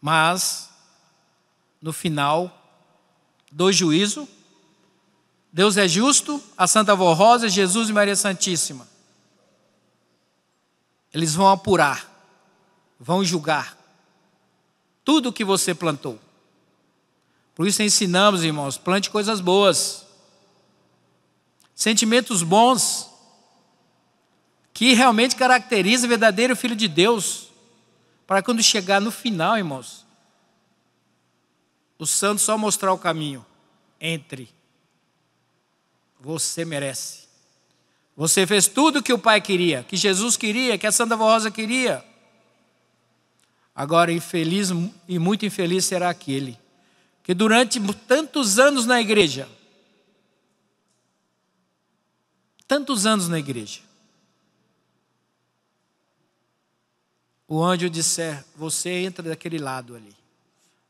Mas, no final do juízo, Deus é justo, a Santa Vó Rosa, Jesus e Maria Santíssima. Eles vão apurar, vão julgar tudo o que você plantou. Por isso ensinamos, irmãos, plante coisas boas, sentimentos bons, que realmente caracteriza o verdadeiro Filho de Deus, para quando chegar no final, irmãos, o santo só mostrar o caminho. Entre, você merece. Você fez tudo o que o Pai queria, que Jesus queria, que a Santa Vó Rosa queria. Agora, infeliz e muito infeliz será aquele que durante tantos anos na igreja, o anjo disser, você entra daquele lado ali,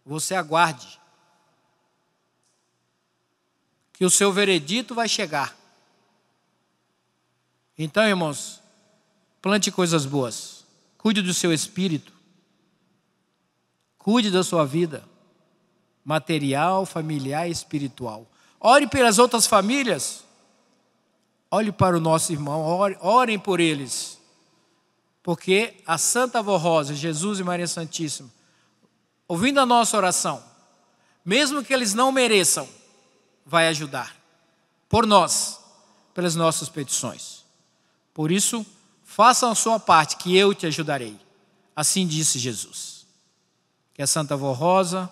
você aguarde, que o seu veredito vai chegar. Então, irmãos, plante coisas boas, cuide do seu espírito, cuide da sua vida, material, familiar e espiritual. Ore pelas outras famílias, olhe para o nosso irmão, orem por eles, porque a Santa Vó Rosa, Jesus e Maria Santíssima, ouvindo a nossa oração, mesmo que eles não mereçam, vai ajudar, por nós, pelas nossas petições. Por isso, façam a sua parte, que eu te ajudarei. Assim disse Jesus. Que a Santa Vó Rosa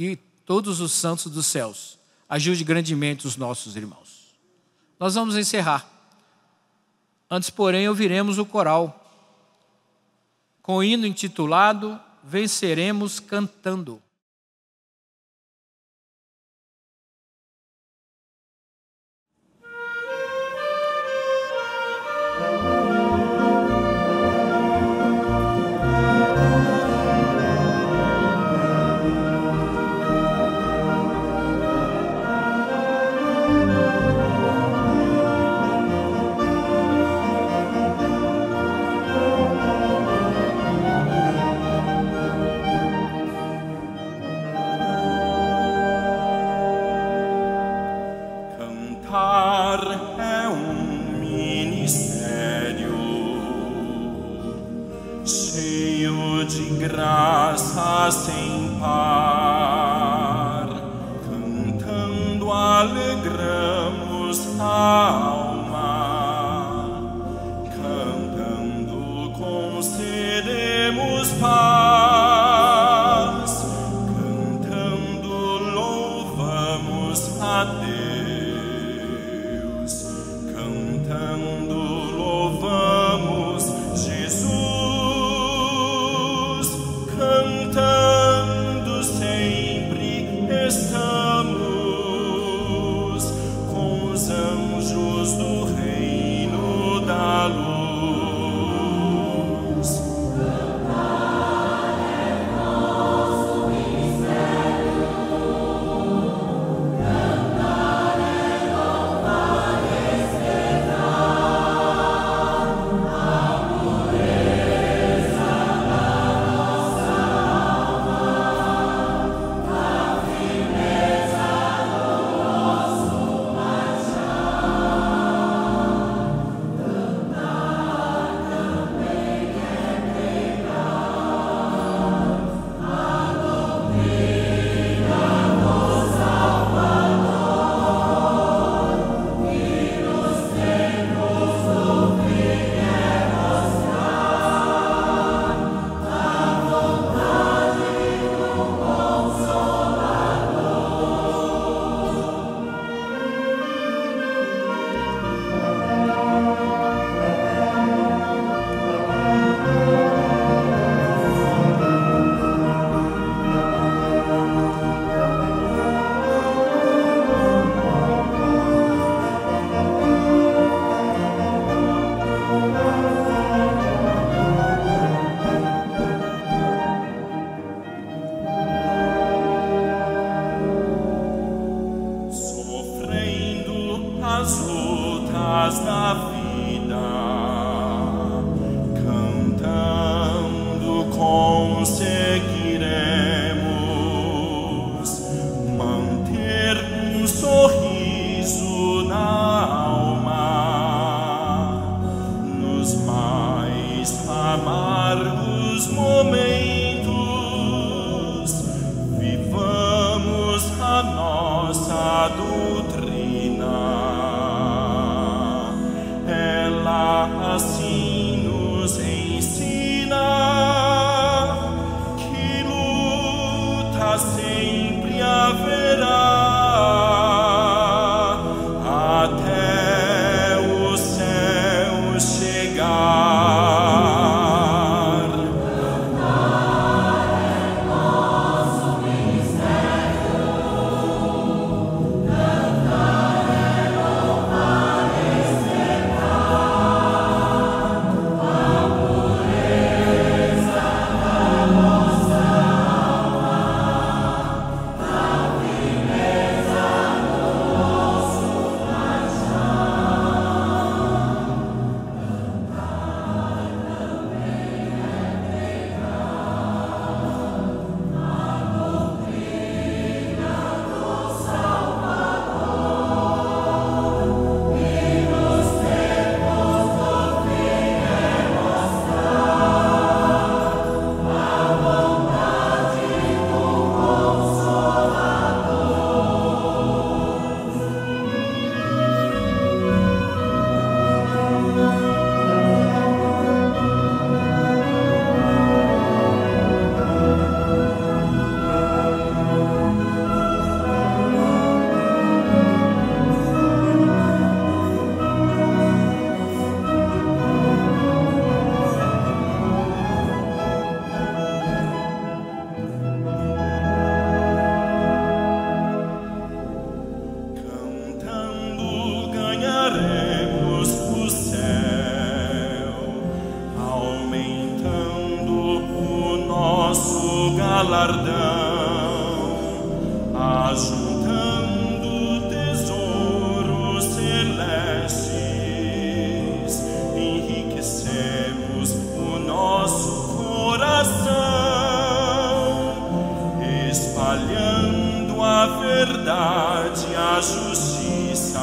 e todos os santos dos céus ajude grandemente os nossos irmãos. Nós vamos encerrar. Antes, porém, ouviremos o coral com o hino intitulado Venceremos Cantando. Reino da luz. Cantai, amargos momentos, vivamos a nossa doutrina. Ela assim nos ensina que luta sempre haverá. Ajuntando tesouros celestes, enriquecemos o nosso coração, espalhando a verdade e a justiça,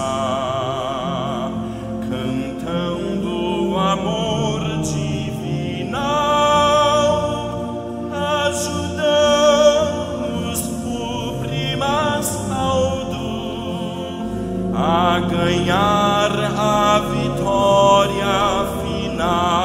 cantando o amor divinal. A ganhar a vitória final.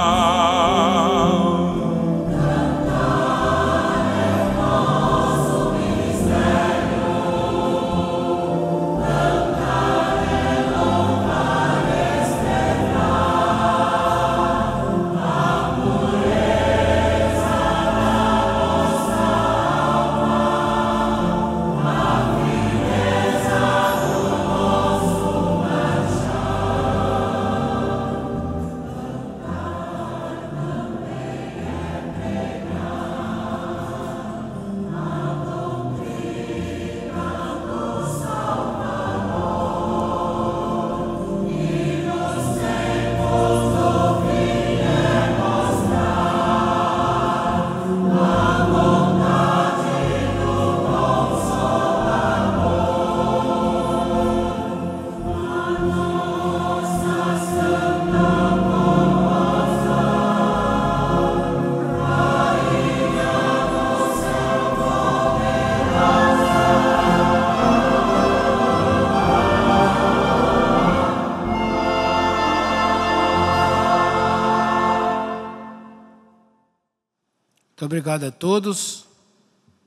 Muito obrigado a todos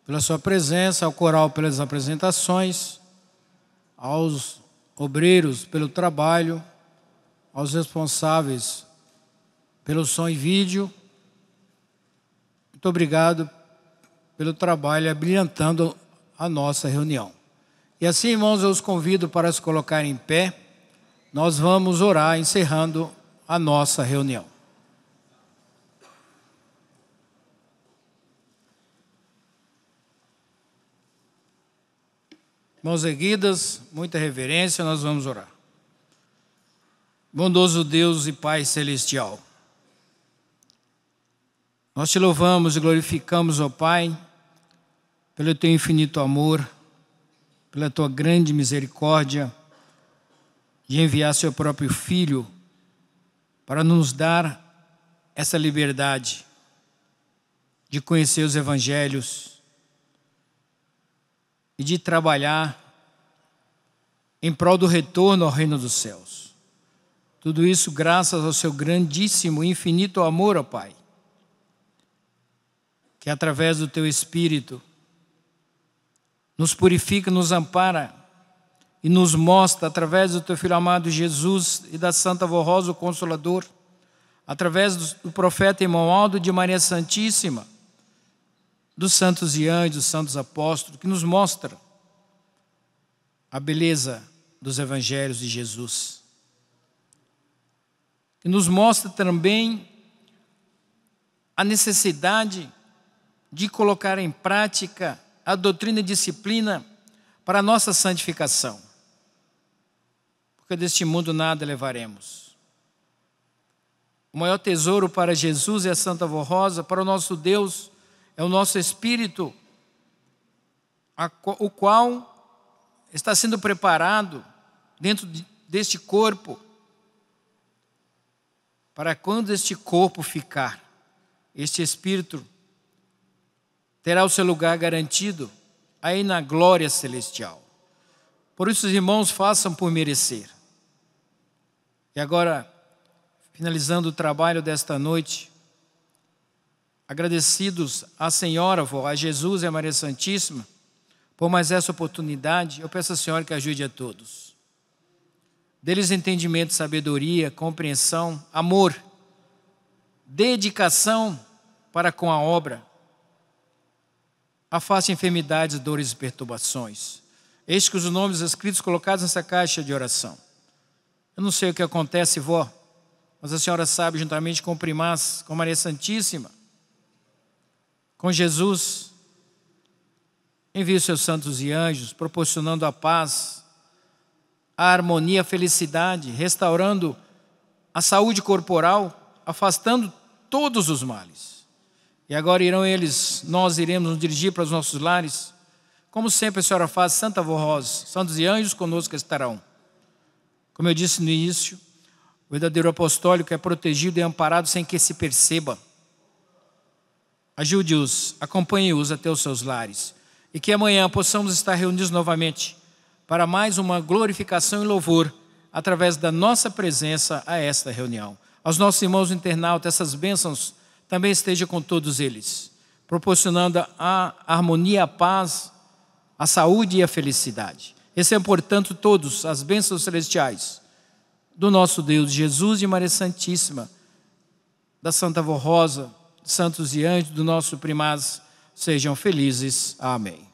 pela sua presença, ao coral pelas apresentações, aos obreiros pelo trabalho, aos responsáveis pelo som e vídeo. Muito obrigado pelo trabalho abrilhantando a nossa reunião. E assim, irmãos, eu os convido para se colocarem em pé. Nós vamos orar encerrando a nossa reunião. Mãos erguidas, muita reverência, nós vamos orar. Bondoso Deus e Pai Celestial, nós te louvamos e glorificamos, ó Pai, pelo teu infinito amor, pela tua grande misericórdia de enviar seu próprio Filho para nos dar essa liberdade, de conhecer os evangelhos e de trabalhar em prol do retorno ao reino dos céus. Tudo isso graças ao seu grandíssimo e infinito amor, ó Pai, que através do teu Espírito nos purifica, nos ampara e nos mostra através do teu Filho amado Jesus e da Santa Vó Rosa, o Consolador, através do profeta Irmão Aldo, de Maria Santíssima, dos santos e dos santos apóstolos, que nos mostra a beleza dos evangelhos de Jesus. Que nos mostra também a necessidade de colocar em prática a doutrina e disciplina para a nossa santificação. Porque deste mundo nada levaremos. O maior tesouro para Jesus é a Santa Vó Rosa, para o nosso Deus é o nosso Espírito, o qual está sendo preparado dentro deste corpo, para quando este corpo ficar, este Espírito terá o seu lugar garantido aí na glória celestial. Por isso, os irmãos, façam por merecer. E agora, finalizando o trabalho desta noite, agradecidos à Senhora, a Jesus e a Maria Santíssima, por mais essa oportunidade, eu peço à Senhora que ajude a todos. Dê-lhes entendimento, sabedoria, compreensão, amor, dedicação para com a obra. Afaste enfermidades, dores e perturbações. Eis que os nomes escritos colocados nessa caixa de oração. Eu não sei o que acontece, vó, mas a senhora sabe, juntamente com Primaz, com Maria Santíssima, com Jesus, envie os seus santos e anjos, proporcionando a paz, a harmonia, a felicidade, restaurando a saúde corporal, afastando todos os males. E agora nós iremos nos dirigir para os nossos lares. Como sempre a senhora faz, Santa Vó Rosa, santos e anjos conosco estarão. Como eu disse no início, o verdadeiro apostólico é protegido e amparado sem que se perceba. Ajude-os, acompanhe-os até os seus lares. E que amanhã possamos estar reunidos novamente para mais uma glorificação e louvor através da nossa presença a esta reunião. Aos nossos irmãos internautas, essas bênçãos também esteja com todos eles, proporcionando a harmonia, a paz, a saúde e a felicidade. Recebam, portanto, todos as bênçãos celestiais do nosso Deus, Jesus e Maria Santíssima, da Santa Vó Rosa, santos e anjos, do nosso Primaz. Sejam felizes. Amém.